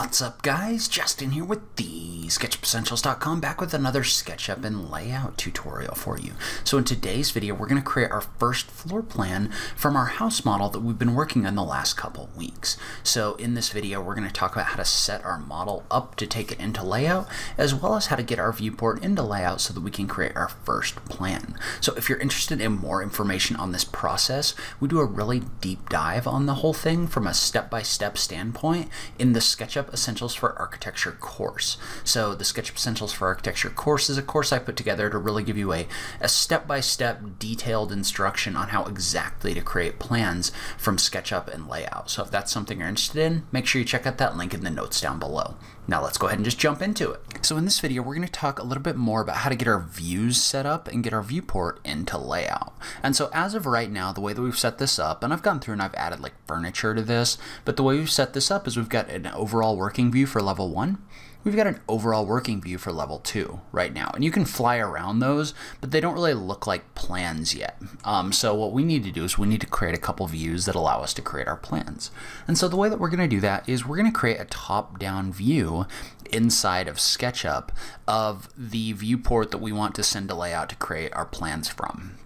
What's up, guys? Justin here with the SketchUpEssentials.com, back with another SketchUp and layout tutorial for you. So in today's video, we're going to create our first floor plan from our house model that we've been working on the last couple weeks. So in this video, we're going to talk about how to set our model up to take it into layout, as well as how to get our viewport into layout so that we can create our first plan. So if you're interested in more information on this process, we do a really deep dive on the whole thing from a step-by-step standpoint in the SketchUp Essentials for Architecture course. So the SketchUp Essentials for Architecture course is a course I put together to really give you a step-by-step detailed instruction on how exactly to create plans from SketchUp and layout. So if that's something you're interested in, make sure you check out that link in the notes down below. Now let's go ahead and just jump into it. So in this video, we're going to talk a little bit more about how to get our views set up and get our viewport into layout. And so as of right now, the way that we've set this up, and I've gone through and I've added like furniture to this, but the way we've set this up is we've got an overall working view for level 1. We've got an overall working view for level 2 right now, and you can fly around those, but they don't really look like plans yet. So what we need to do is we need to create a couple views that allow us to create our plans. And so the way that we're going to do that is we're going to create a top-down view inside of SketchUp of the viewport that we want to send to layout to create our plans from.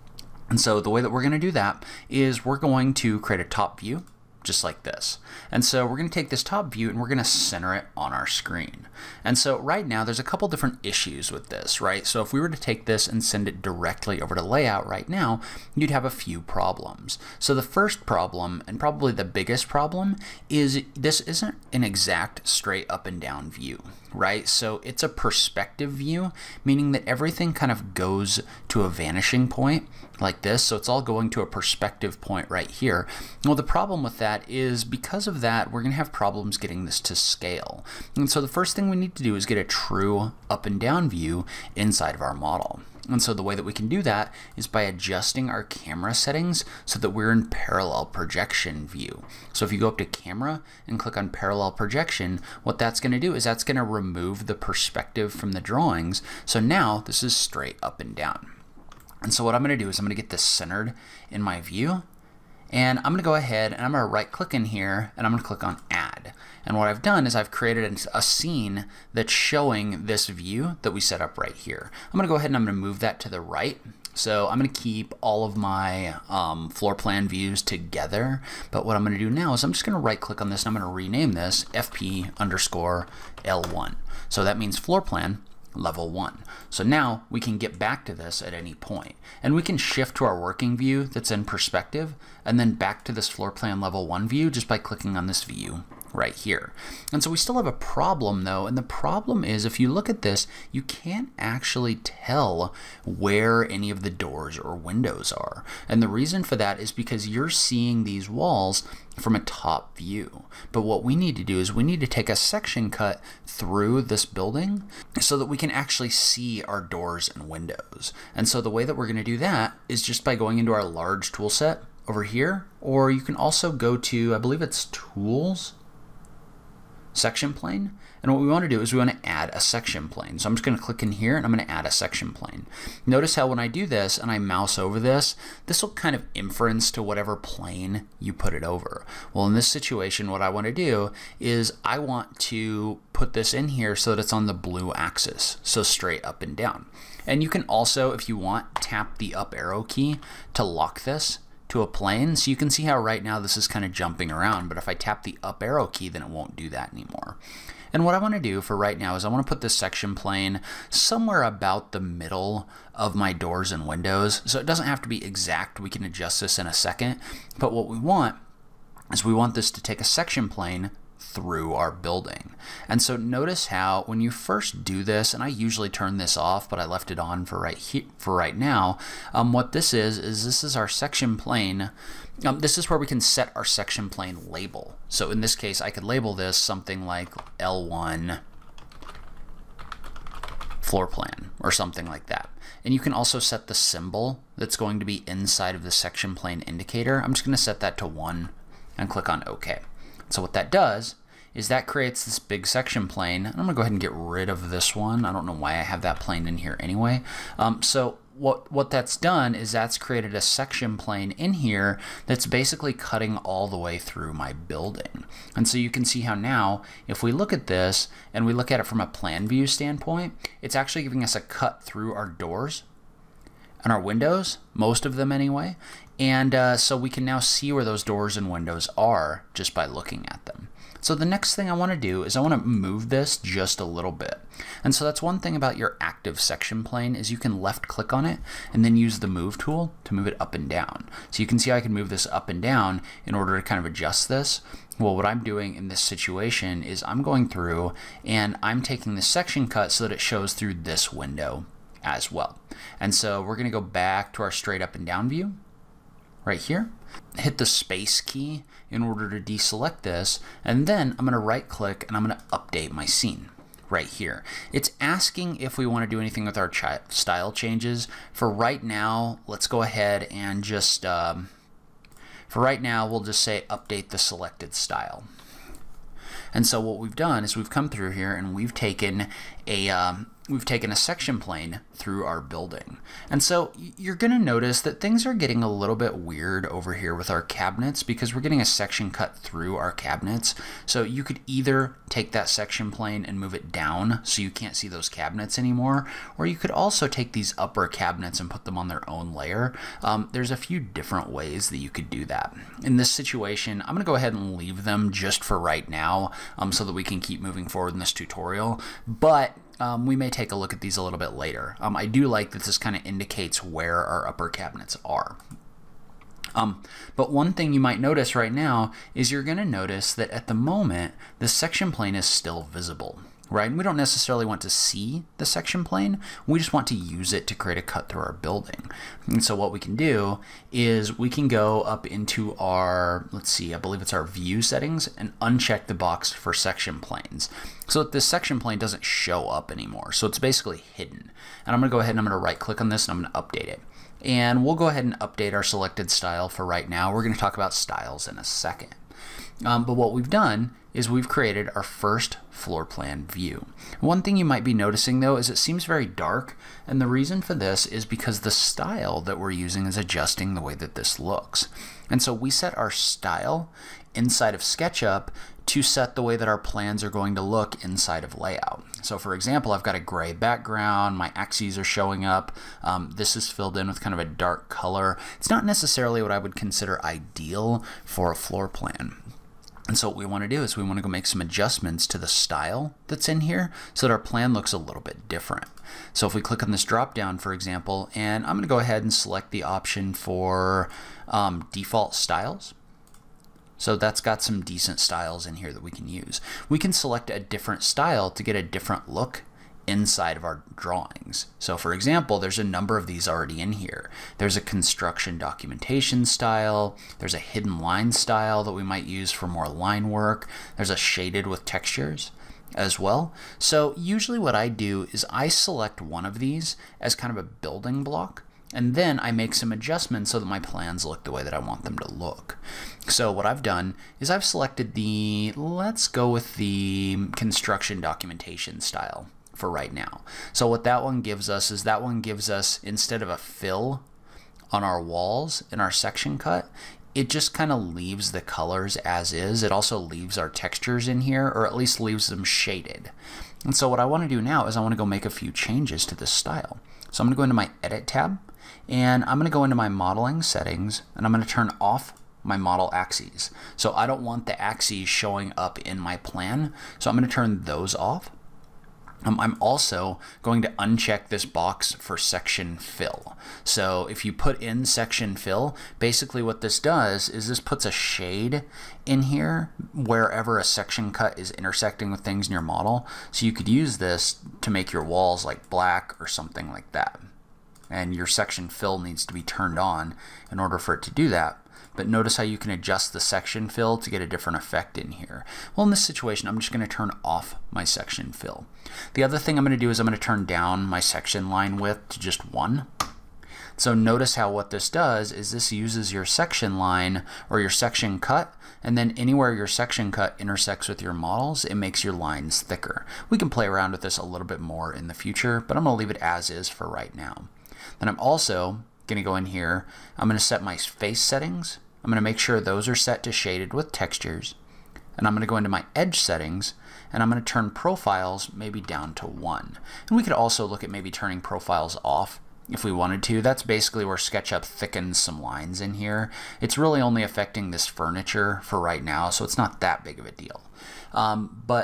And so the way that we're going to do that is we're going to create a top view, just like this. And so we're going to take this top view and we're going to center it on our screen. And so right now there's a couple different issues with this, right? So if we were to take this and send it directly over to layout right now, you'd have a few problems. So the first problem, and probably the biggest problem, is this isn't an exact straight up and down view, right? So it's a perspective view, meaning that everything kind of goes to a vanishing point like this. So it's all going to a perspective point right here. Well, the problem with that is because of that, we're going to have problems getting this to scale. And so the first thing we need to do is get a true up and down view inside of our model. And so the way that we can do that is by adjusting our camera settings so that we're in parallel projection view. So if you go up to camera and click on parallel projection, what that's going to do is that's going to remove the perspective from the drawings. So now this is straight up and down. And so what I'm going to do is I'm going to get this centered in my view. And I'm going to go ahead and I'm going to right click in here and I'm going to click on add. And what I've done is I've created a scene that's showing this view that we set up right here. I'm going to go ahead and I'm going to move that to the right. So I'm going to keep all of my floor plan views together. But what I'm going to do now is I'm just going to right click on this and I'm going to rename this FP_L1. So that means floor plan level 1. So now we can get back to this at any point, and we can shift to our working view that's in perspective and then back to this floor plan level 1 view just by clicking on this view right here. And so we still have a problem though, and the problem is if you look at this, you can't actually tell where any of the doors or windows are. And the reason for that is because you're seeing these walls from a top view. But what we need to do is we need to take a section cut through this building so that we can actually see our doors and windows. And so the way that we're going to do that is just by going into our large tool set over here, or you can also go to, I believe it's tools, section plane. And what we want to do is we want to add a section plane. So I'm just going to click in here and I'm going to add a section plane. Notice how when I do this and I mouse over this, this will kind of inference to whatever plane you put it over. Well, in this situation, what I want to do is I want to put this in here so that it's on the blue axis, so straight up and down. And you can also, if you want, tap the up arrow key to lock this to a plane. So you can see how right now this is kind of jumping around, but if I tap the up arrow key, then it won't do that anymore. And what I want to do for right now is I want to put this section plane somewhere about the middle of my doors and windows. So it doesn't have to be exact. We can adjust this in a second, but what we want is we want this to take a section plane through our building. And so notice how when you first do this, and I usually turn this off, but I left it on for right here for right now. What this is this is our section plane. This is where we can set our section plane label. So in this case, I could label this something like L1 floor plan or something like that. And you can also set the symbol that's going to be inside of the section plane indicator. I'm just going to set that to 1 and click on OK. So what that does is that creates this big section plane. I'm going to go ahead and get rid of this one. I don't know why I have that plane in here anyway. So what that's done is that's created a section plane in here that's basically cutting all the way through my building. And so you can see how now, if we look at this and we look at it from a plan view standpoint, it's actually giving us a cut through our doors and our windows, most of them anyway. And so we can now see where those doors and windows are just by looking at them. So the next thing I want to do is I want to move this just a little bit. And so that's one thing about your active section plane is you can left click on it and then use the move tool to move it up and down. So you can see I can move this up and down in order to kind of adjust this. Well, what I'm doing in this situation is I'm going through and I'm taking the section cut so that it shows through this window as well. And so we're going to go back to our straight up and down view right here. Hit the space key in order to deselect this, and then I'm going to right click and I'm going to update my scene right here. It's asking if we want to do anything with our style changes. For right now, let's go ahead and just, for right now, we'll just say update the selected style. And so what we've done is we've come through here and we've taken a section plane through our building. And so you're going to notice that things are getting a little bit weird over here with our cabinets because we're getting a section cut through our cabinets. So you could either take that section plane and move it down so you can't see those cabinets anymore, or you could also take these upper cabinets and put them on their own layer. There's a few different ways that you could do that. In this situation, I'm going to go ahead and leave them just for right now so that we can keep moving forward in this tutorial. But we may take a look at these a little bit later. I do like that this kind of indicates where our upper cabinets are. But one thing you might notice right now is you're going to notice that at the moment, the section plane is still visible, right? And we don't necessarily want to see the section plane. We just want to use it to create a cut through our building. And so what we can do is we can go up into our, let's see, I believe it's our view settings and uncheck the box for section planes, so that this section plane doesn't show up anymore. So it's basically hidden. And I'm going to go ahead and I'm going to right click on this and I'm going to update it. And we'll go ahead and update our selected style for right now. We're going to talk about styles in a second. But what we've done is we've created our first floor plan view. One thing you might be noticing though is it seems very dark, and the reason for this is because the style that we're using is adjusting the way that this looks. And so we set our style inside of SketchUp to set the way that our plans are going to look inside of Layout. So for example, I've got a gray background, my axes are showing up, this is filled in with kind of a dark color. It's not necessarily what I would consider ideal for a floor plan. And so what we want to do is we want to go make some adjustments to the style that's in here so that our plan looks a little bit different. So if we click on this drop down, for example, and I'm going to go ahead and select the option for default styles. So that's got some decent styles in here that we can use. We can select a different style to get a different look inside of our drawings. So for example, there's a number of these already in here. There's a construction documentation style, there's a hidden line style that we might use for more line work, there's a shaded with textures as well. So usually what I do is I select one of these as kind of a building block, and then I make some adjustments so that my plans look the way that I want them to look. So what I've done is I've selected the, let's go with the construction documentation style for right now. So what that one gives us is that one gives us, instead of a fill on our walls in our section cut, it just kind of leaves the colors as is. It also leaves our textures in here, or at least leaves them shaded. And so what I want to do now is I want to go make a few changes to this style. So I'm going to go into my Edit tab, and I'm going to go into my modeling settings, and I'm going to turn off my model axes. So I don't want the axes showing up in my plan, so I'm going to turn those off. I'm also going to uncheck this box for section fill. So if you put in section fill, basically what this does is this puts a shade in here wherever a section cut is intersecting with things in your model. So you could use this to make your walls like black or something like that. And your section fill needs to be turned on in order for it to do that. But notice how you can adjust the section fill to get a different effect in here. Well, in this situation, I'm just going to turn off my section fill. The other thing I'm going to do is I'm going to turn down my section line width to just 1. So notice how what this does is this uses your section line or your section cut, and then anywhere your section cut intersects with your models, it makes your lines thicker. We can play around with this a little bit more in the future, but I'm going to leave it as is for right now. Then I'm also going to go in here. I'm going to set my face settings. I'm going to make sure those are set to shaded with textures. And I'm going to go into my edge settings, and I'm going to turn profiles maybe down to 1. And we could also look at maybe turning profiles off if we wanted to. That's basically where SketchUp thickens some lines in here. It's really only affecting this furniture for right now, so it's not that big of a deal.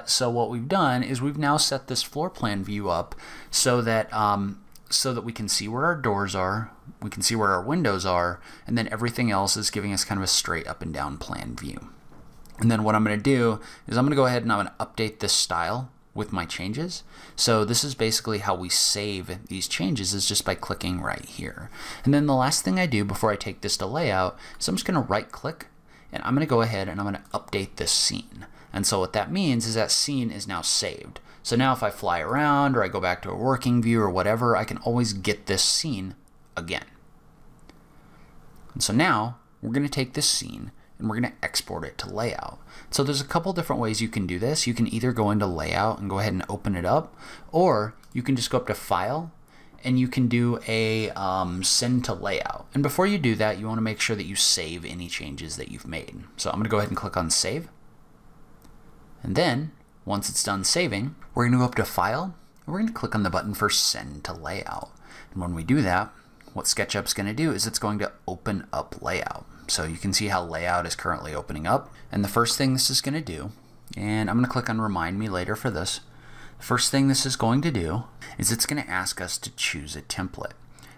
So what we've done is we've now set this floor plan view up so that we can see where our doors are, we can see where our windows are, and then everything else is giving us kind of a straight up and down plan view. And then what I'm going to do is I'm going to go ahead and I'm going to update this style with my changes. So this is basically how we save these changes, is just by clicking right here. And then the last thing I do before I take this to layout is I'm just going to right click, and I'm going to go ahead and I'm going to update this scene. And so what that means is that scene is now saved. So now if I fly around or I go back to a working view or whatever, I can always get this scene again. And so now we're going to take this scene and we're going to export it to layout. So there's a couple different ways you can do this. You can either go into layout and go ahead and open it up, or you can just go up to file and you can do a send to layout. And before you do that, you want to make sure that you save any changes that you've made. So I'm going to go ahead and click on save. And then once it's done saving, we're going to go up to file and we're going to click on the button for send to layout. And when we do that, what SketchUp's going to do is it's going to open up layout. So you can see how layout is currently opening up. And the first thing this is going to do, and I'm going to click on remind me later for this. The first thing this is going to do is it's going to ask us to choose a template.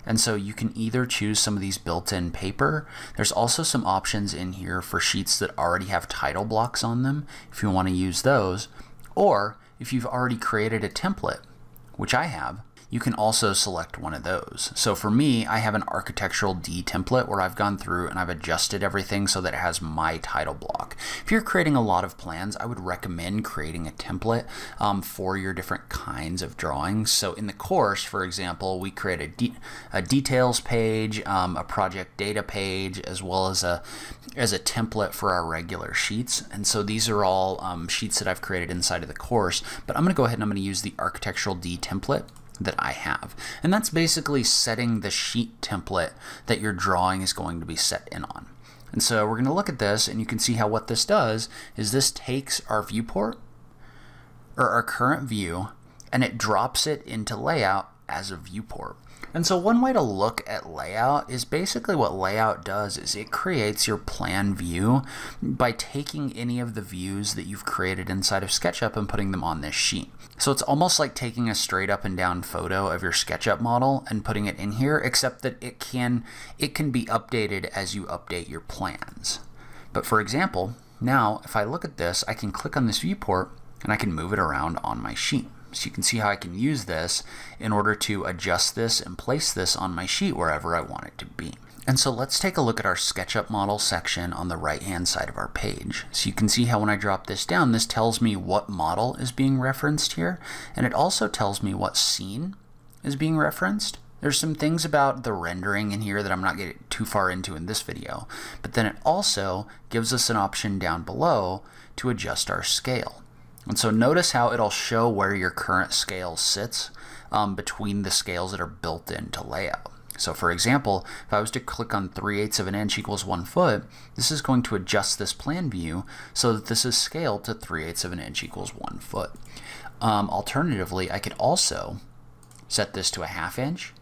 And so you can either choose some of these built-in paper. There's also some options in here for sheets that already have title blocks on them if you want to use those. Or if you've already created a template, which I have, you can also select one of those. So for me, I have an architectural D template where I've gone through and I've adjusted everything so that it has my title block. If you're creating a lot of plans, I would recommend creating a template for your different kinds of drawings. So in the course, for example, we create a details page, a project data page, as well as a template for our regular sheets. And so these are all sheets that I've created inside of the course, but I'm gonna go ahead and I'm gonna use the architectural D template that I have. And that's basically setting the sheet template that your drawing is going to be set in on. And so we're going to look at this, and you can see how what this does is this takes our viewport or our current view and it drops it into layout as a viewport. And so one way to look at layout is basically what layout does is it creates your plan view by taking any of the views that you've created inside of SketchUp and putting them on this sheet. So it's almost like taking a straight up and down photo of your SketchUp model and putting it in here, except that it can be updated as you update your plans. But for example, now if I look at this, I can click on this viewport and I can move it around on my sheet. So you can see how I can use this in order to adjust this and place this on my sheet wherever I want it to be. And so let's take a look at our SketchUp model section on the right hand side of our page. So you can see how when I drop this down, this tells me what model is being referenced here. And it also tells me what scene is being referenced. There's some things about the rendering in here that I'm not getting too far into in this video, but then it also gives us an option down below to adjust our scale. And so notice how it'll show where your current scale sits between the scales that are built into layout. So for example, if I was to click on 3/8 of an inch equals 1 foot, this is going to adjust this plan view so that this is scaled to 3/8 of an inch equals 1 foot. Alternatively, I could also set this to a 1/2 inch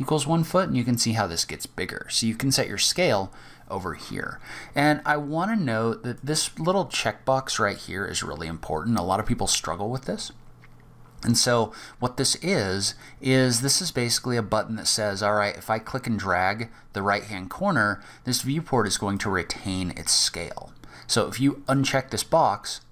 equals 1 foot, and you can see how this gets bigger. So you can set your scale over here. And I want to note that this little checkbox right here is really important. A lot of people struggle with this. And so what this is this is basically a button that says, all right, if I click and drag the right-hand corner, this viewport is going to retain its scale. So if you uncheck this box,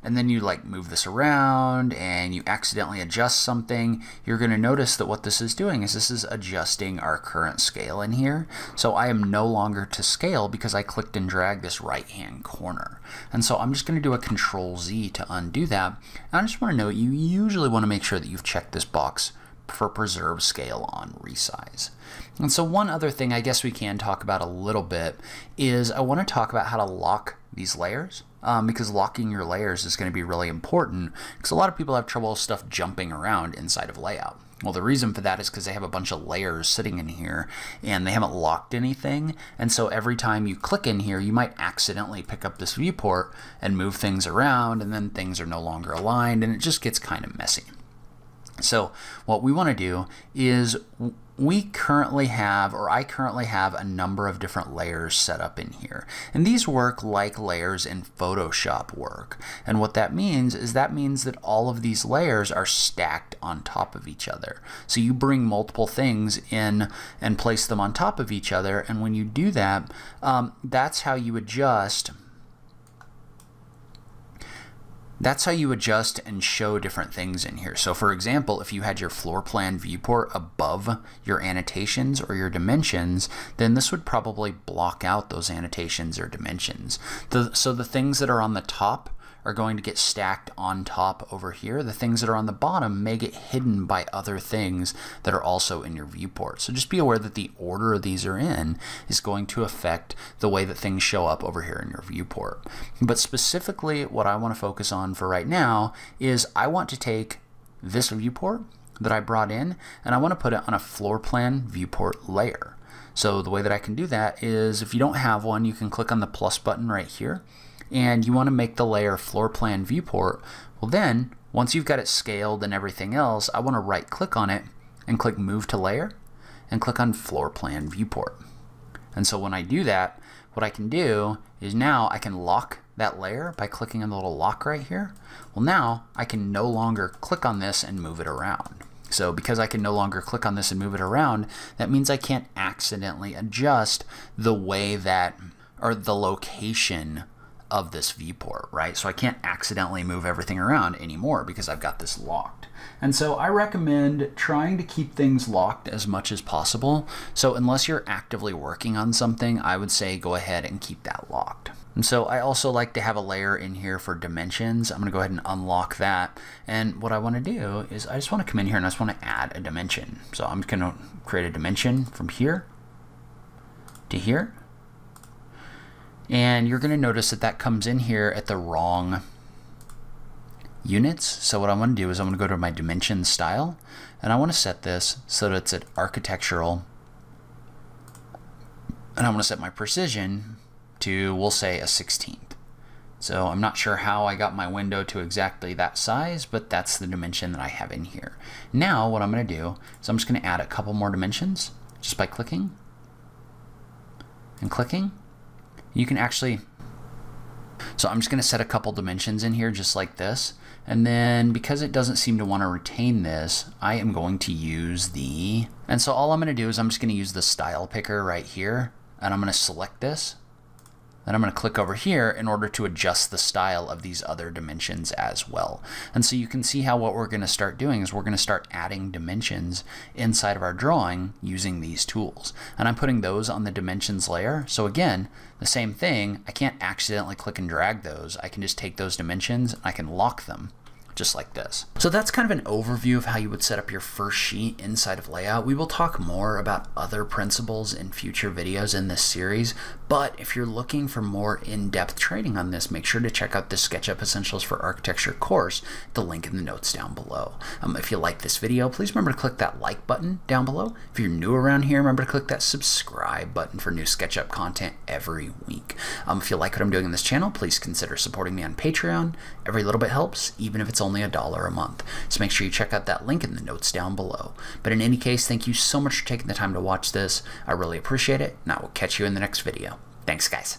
and then you like move this around and you accidentally adjust something, you're going to notice that what this is doing is this is adjusting our current scale in here. So I am no longer to scale because I clicked and dragged this right hand corner. And so I'm just going to do a Control Z to undo that. And I just want to note, you usually want to make sure that you've checked this box for preserve scale on resize. And so one other thing I guess we can talk about a little bit is I want to talk about how to lock these layers. Because locking your layers is going to be really important because a lot of people have trouble stuff jumping around inside of layout. Well, the reason for that is because they have a bunch of layers sitting in here and they haven't locked anything. And so every time you click in here, you might accidentally pick up this viewport and move things around, and then things are no longer aligned and it just gets kind of messy. So what we want to do is we currently have, or I currently have, a number of different layers set up in here. And these work like layers in Photoshop work. And what that means is that means that all of these layers are stacked on top of each other. So you bring multiple things in and place them on top of each other. And when you do that, that's how you adjust and show different things in here. So for example, if you had your floor plan viewport above your annotations or your dimensions, then this would probably block out those annotations or dimensions. So the things that are on the top are going to get stacked on top over here. The things that are on the bottom may get hidden by other things that are also in your viewport. So just be aware that the order these are in is going to affect the way that things show up over here in your viewport. But specifically, what I want to focus on for right now is I want to take this viewport that I brought in and I want to put it on a floor plan viewport layer. So the way that I can do that is, if you don't have one, you can click on the plus button right here, and you want to make the layer floor plan viewport. Well, then once you've got it scaled and everything else, I want to right click on it and click move to layer and click on floor plan viewport. And so when I do that, what I can do is now I can lock that layer by clicking on the little lock right here. Well, now I can no longer click on this and move it around. So because I can no longer click on this and move it around, that means I can't accidentally adjust the way that, or the location of this viewport, right? So I can't accidentally move everything around anymore because I've got this locked. And so I recommend trying to keep things locked as much as possible. So unless you're actively working on something, I would say go ahead and keep that locked. And so I also like to have a layer in here for dimensions. I'm going to go ahead and unlock that. And what I want to do is I just want to come in here and I just want to add a dimension. So I'm going to create a dimension from here to here. And you're going to notice that that comes in here at the wrong units. So what I want to do is I'm going to go to my dimension style and I want to set this so that it's at architectural, and I want to set my precision to, we'll say, a 16th. So I'm not sure how I got my window to exactly that size, but that's the dimension that I have in here. Now what I'm going to do is I'm just going to add a couple more dimensions just by clicking and clicking. You can actually, so I'm just going to set a couple dimensions in here just like this. And then because it doesn't seem to want to retain this, I am going to use the, and so all I'm going to do is I'm just going to use the style picker right here, and I'm going to select this. Then I'm going to click over here in order to adjust the style of these other dimensions as well. And so you can see how what we're going to start doing is we're going to start adding dimensions inside of our drawing using these tools. And I'm putting those on the dimensions layer. So again, the same thing, I can't accidentally click and drag those. I can just take those dimensions and I can lock them just like this. So that's kind of an overview of how you would set up your first sheet inside of Layout. We will talk more about other principles in future videos in this series, but if you're looking for more in-depth training on this, make sure to check out the SketchUp Essentials for Architecture course, the link in the notes down below. If you like this video, please remember to click that like button down below. If you're new around here, remember to click that subscribe button for new SketchUp content every week. If you like what I'm doing on this channel, please consider supporting me on Patreon. Every little bit helps, even if it's only $1 a month. So make sure you check out that link in the notes down below. But in any case, thank you so much for taking the time to watch this. I really appreciate it, and I will catch you in the next video. Thanks, guys.